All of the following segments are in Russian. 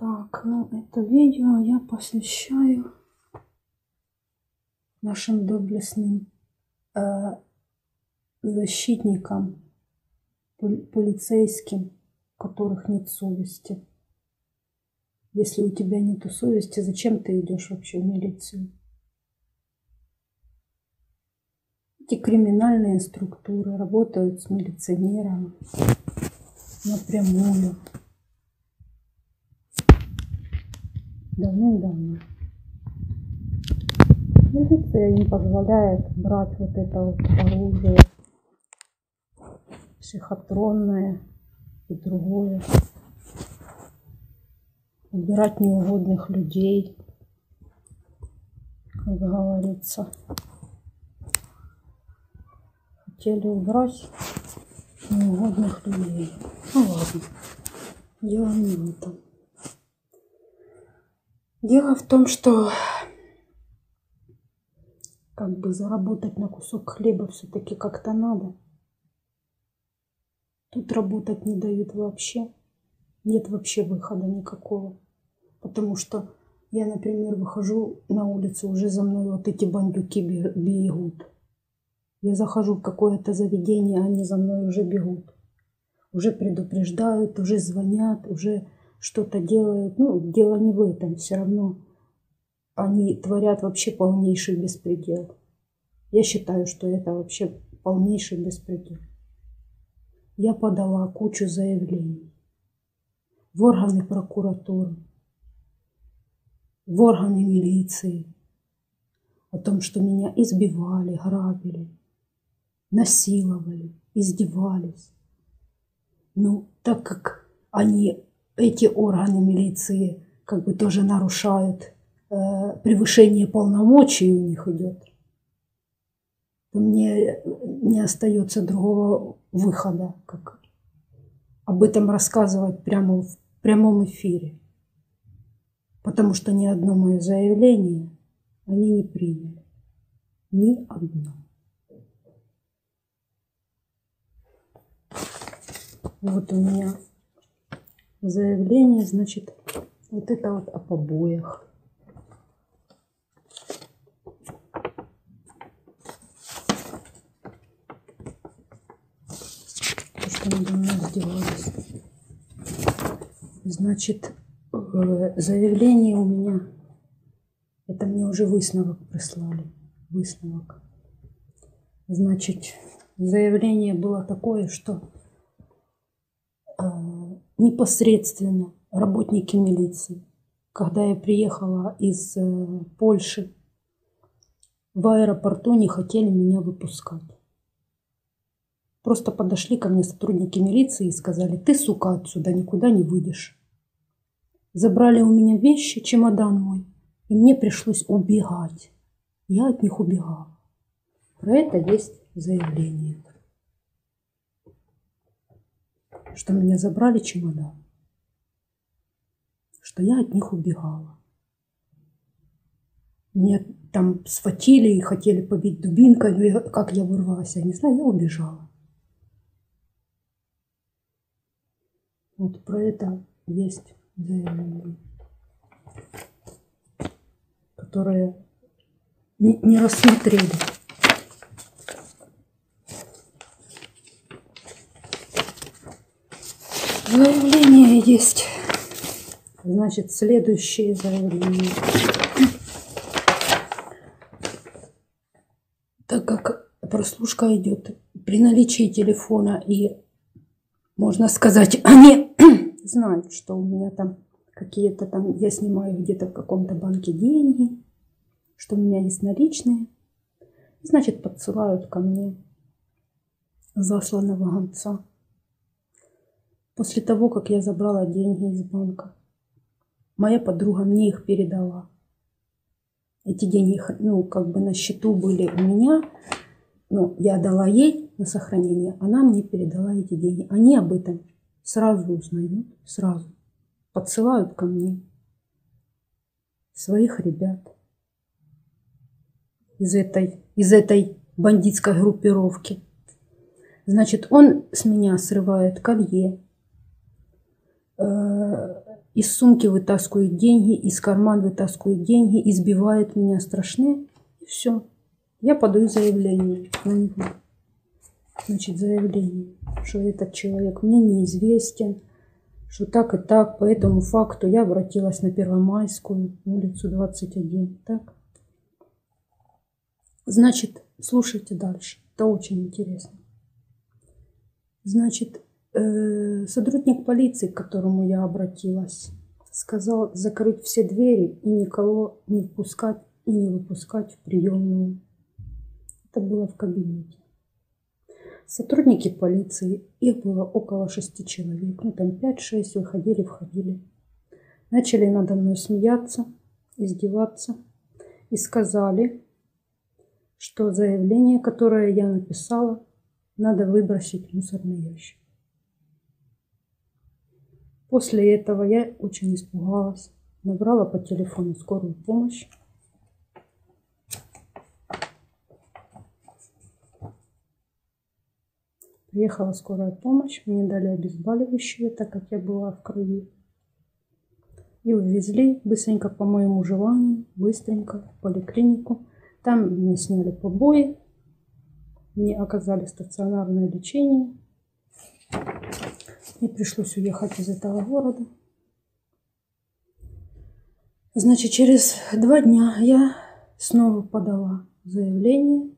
Так, ну это видео я посвящаю нашим доблестным защитникам, полицейским, у которых нет совести. Если у тебя нету совести, зачем ты идешь вообще в милицию? Эти криминальные структуры работают с милиционером напрямую. Давным-давно. Милиция не позволяет брать вот это вот оружие психотронное и другое. Убирать неугодных людей, как говорится. Хотели убрать неугодных людей. Ну ладно, дело не в этом. Дело в том, что как бы заработать на кусок хлеба все-таки как-то надо. Тут работать не дают вообще. Нет вообще выхода никакого. Потому что я, например, выхожу на улицу, уже за мной вот эти бандюки бегут. Я захожу в какое-то заведение, они за мной уже бегут. Уже предупреждают, уже звонят, уже что-то делают. Ну, дело не в этом. Все равно они творят вообще полнейший беспредел. Я считаю, что это вообще полнейший беспредел. Я подала кучу заявлений в органы прокуратуры, в органы милиции о том, что меня избивали, грабили, насиловали, издевались. Ну, так как они, эти органы милиции, как бы тоже нарушают, превышение полномочий у них идет, то мне не остается другого выхода, как об этом рассказывать прямо в прямом эфире. Потому что ни одно мое заявление они не приняли. Ни одно. Вот у меня заявление, значит, вот это вот о побоях. То, что надо мной сделать. Значит, заявление у меня... Это мне уже высновок прислали. Высновок. Значит, заявление было такое, что непосредственно работники милиции, когда я приехала из Польши, в аэропорту не хотели меня выпускать. Просто подошли ко мне сотрудники милиции и сказали: ты, сука, отсюда никуда не выйдешь. Забрали у меня вещи, чемодан мой. И мне пришлось убегать. Я от них убегала. Про это есть заявление. Что меня забрали чемодан. Что я от них убегала. Меня там схватили и хотели побить дубинкой. Как я вырвалась, я не знаю, я убежала. Вот про это есть заявление, которые не рассмотрели. Заявление есть. Значит, следующее заявление. Так как прослушка идет при наличии телефона, и, можно сказать, они знают, что у меня там какие-то там, я снимаю где-то в каком-то банке деньги, что у меня есть наличные. Значит, подсылают ко мне засланного гонца. После того, как я забрала деньги из банка, моя подруга мне их передала. Эти деньги, ну, как бы на счету были у меня, но я дала ей на сохранение, она мне передала эти деньги. Они об этом сразу узнают, сразу. Подсылают ко мне своих ребят из этой бандитской группировки. Значит, он с меня срывает колье, Из сумки вытаскивает деньги, из кармана вытаскивает деньги, избивает меня страшно. И все. Я подаю заявление на него. Значит, заявление, что этот человек мне неизвестен, что так и так. По этому факту я обратилась на Первомайскую, улицу 21. Так? Значит, слушайте дальше. Это очень интересно. Значит, сотрудник полиции, к которому я обратилась, сказал закрыть все двери и никого не впускать и не выпускать в приемную. Это было в кабинете. Сотрудники полиции, их было около 6 человек, ну там 5-6, выходили, входили. Начали надо мной смеяться, издеваться и сказали, что заявление, которое я написала, надо выбросить в мусорный ящик. После этого я очень испугалась, набрала по телефону скорую помощь. Приехала скорая помощь, мне дали обезболивающее, так как я была в крови. И увезли быстренько по моему желанию, быстренько в поликлинику. Там мне сняли побои, мне оказали стационарное лечение. Мне пришлось уехать из этого города. Значит, через 2 дня я снова подала заявление,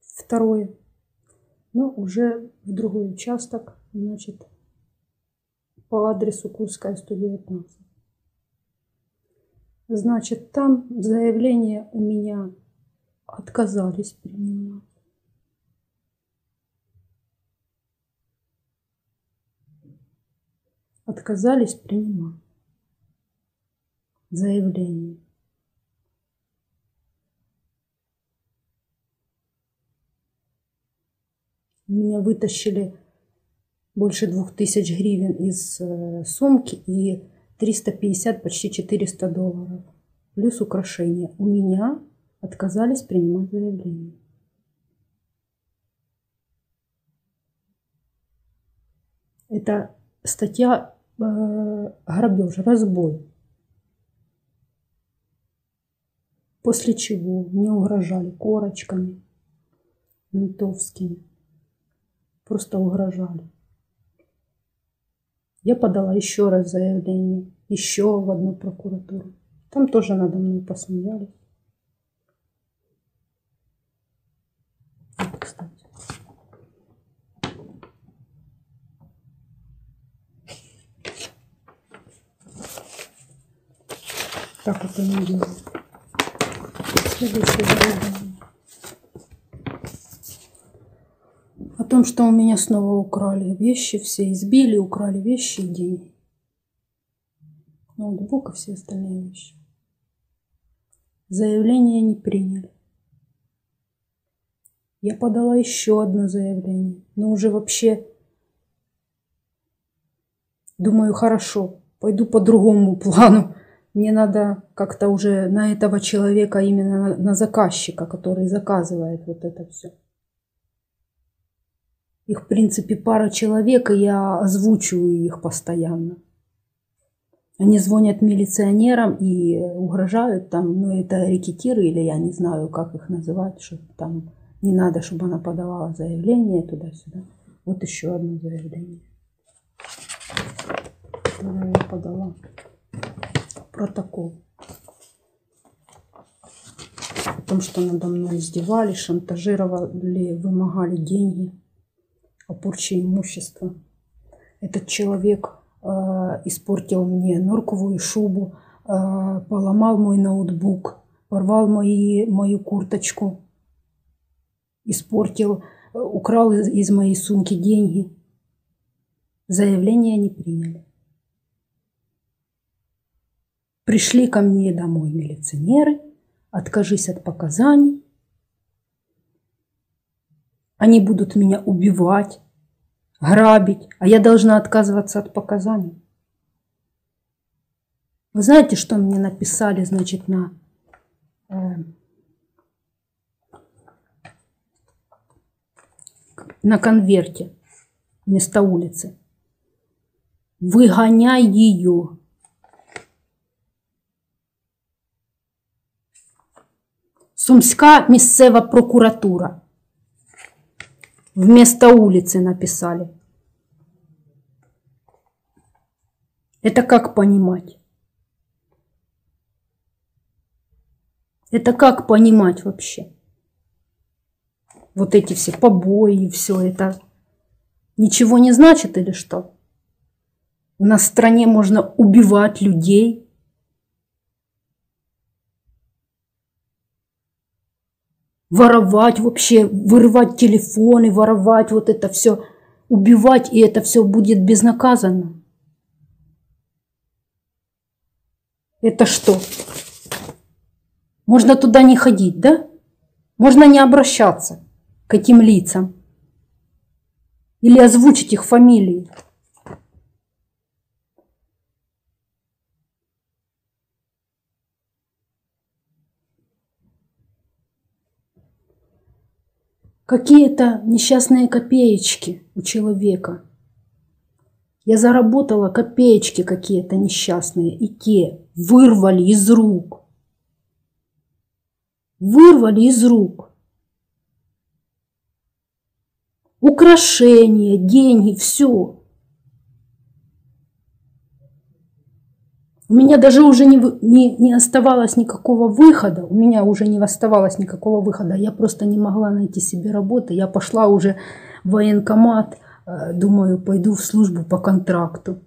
второе, но уже в другой участок, значит, по адресу Курская, 119. Значит, там заявление у меня отказались принимать. Отказались принимать заявление. Меня вытащили больше 2000 гривен из сумки и 350, почти 400 долларов. Плюс украшения. У меня отказались принимать заявление. Это статья грабеж, разбой. После чего мне угрожали корочками ментовскими. Просто угрожали. Я подала еще раз заявление, еще в одну прокуратуру. Там тоже надо мной посмеялись. Вот, кстати. Так вот они делают. Следующее заявление. О том, что у меня снова украли вещи, все избили, украли вещи и деньги. Ноутбук и все остальные вещи. Заявление не приняли. Я подала еще одно заявление. Но уже вообще думаю, хорошо, пойду по другому плану. Мне надо как-то уже на этого человека, именно на заказчика, который заказывает вот это все. Их, в принципе, пара человек, и я озвучиваю их постоянно. Они звонят милиционерам и угрожают там, ну это рэкетиры, или я не знаю, как их называть, что там не надо, чтобы она подавала заявление туда-сюда. Вот еще одно заявление, которое я подала. Протокол. О том, что надо мной издевались, шантажировали, вымогали деньги о порче имущества. Этот человек испортил мне норковую шубу, поломал мой ноутбук, порвал мою курточку, испортил, украл из моей сумки деньги. Заявление не приняли. Пришли ко мне домой милиционеры, откажись от показаний. Они будут меня убивать, грабить, а я должна отказываться от показаний. Вы знаете, что мне написали, значит, на конверте вместо улицы? Выгоняй ее. Сумська місцева прокуратура. Вместо улицы написали. Это как понимать? Это как понимать вообще? Вот эти все побои, все это ничего не значит или что? У нас в стране можно убивать людей. Воровать вообще, вырывать телефоны, воровать вот это все, убивать, и это все будет безнаказанно. Это что? Можно туда не ходить, да? Можно не обращаться к этим лицам. Или озвучить их фамилии. Какие-то несчастные копеечки у человека. Я заработала копеечки какие-то несчастные, и те вырвали из рук. Вырвали из рук. Украшения, деньги, все. У меня даже уже не оставалось никакого выхода. У меня уже не оставалось никакого выхода. Я просто не могла найти себе работы. Я пошла уже в военкомат. Думаю, пойду в службу по контракту.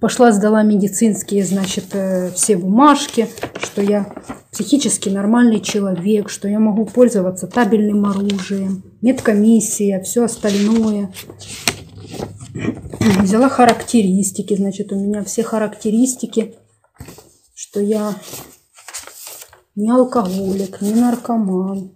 Пошла, сдала медицинские, значит, все бумажки, что я психически нормальный человек, что я могу пользоваться табельным оружием, медкомиссия, все остальное. Взяла характеристики, значит, у меня все характеристики, что я не алкоголик, не наркоман.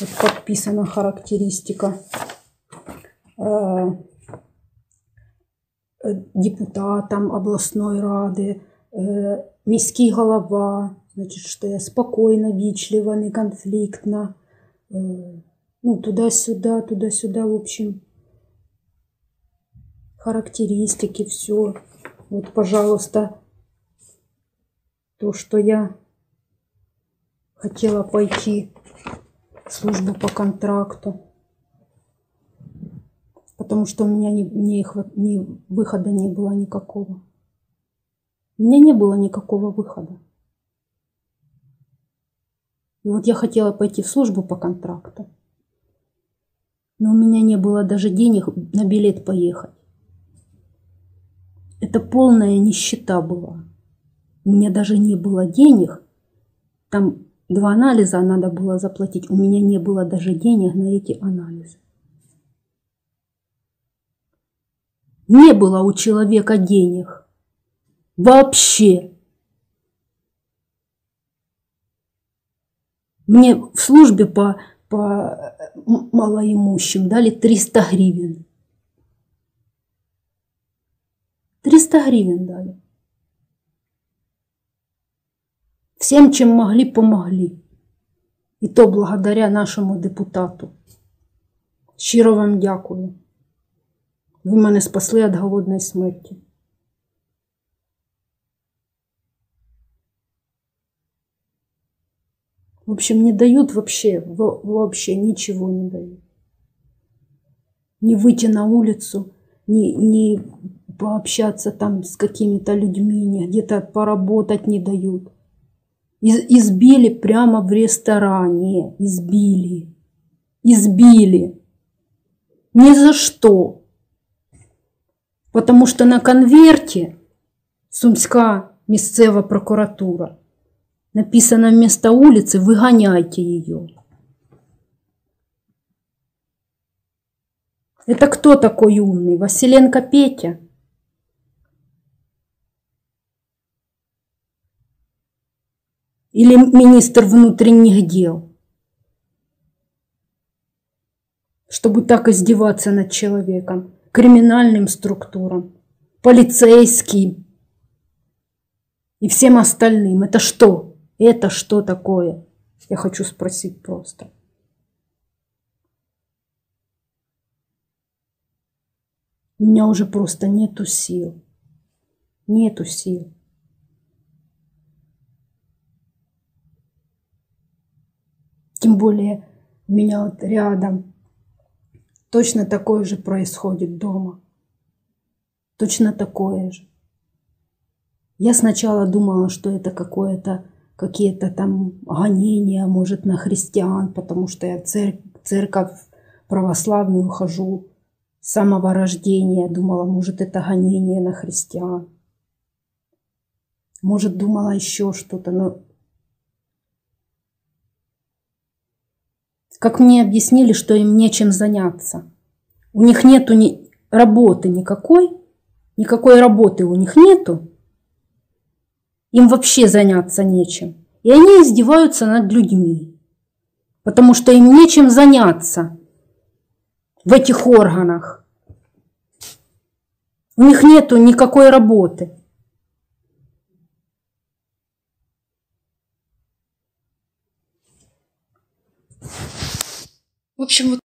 Вот подписана характеристика. Депутатом областной рады, міський голова, значит, что я спокойно, вичлива, не конфликтна, ну, туда-сюда, в общем, характеристики, все. Вот, пожалуйста, то, что я хотела пойти в службу по контракту, потому что у меня выхода не было никакого. У меня не было никакого выхода. И вот я хотела пойти в службу по контракту, но у меня не было даже денег на билет поехать. Это полная нищета была. У меня даже не было денег. Там 2 анализа надо было заплатить. У меня не было даже денег на эти анализы. Не было у человека денег. Вообще. Мне в службе по малоимущим дали 300 гривен. 300 гривен дали. Всем, чем могли, помогли. И то благодаря нашему депутату. Щиро вам дякую. Ви мене спасли від голодної смерті. В общем, не дают вообще ничего не дают. Не выйти на улицу, не пообщаться там с какими-то людьми, не где-то поработать не дают. Избили прямо в ресторане, избили. Ни за что. Потому что на конверте Сумська місцева прокуратура написано вместо улицы «Выгоняйте ее». Это кто такой умный? Василенко Петя? Или министр внутренних дел? Чтобы так издеваться над человеком. Криминальным структурам, полицейским и всем остальным. Это что? Это что такое? Я хочу спросить просто. У меня уже просто нету сил. Нету сил. Тем более у меня вот рядом точно такое же происходит дома. Точно такое же. Я сначала думала, что это какие-то там гонения, может, на христиан, потому что я в церковь православную хожу с самого рождения. Думала, может, это гонение на христиан. Может, думала еще что-то, но... Как мне объяснили, что им нечем заняться. У них нету работы никакой работы у них нету. Им вообще заняться нечем. И они издеваются над людьми, потому что им нечем заняться в этих органах. У них нету никакой работы. В общем, вот.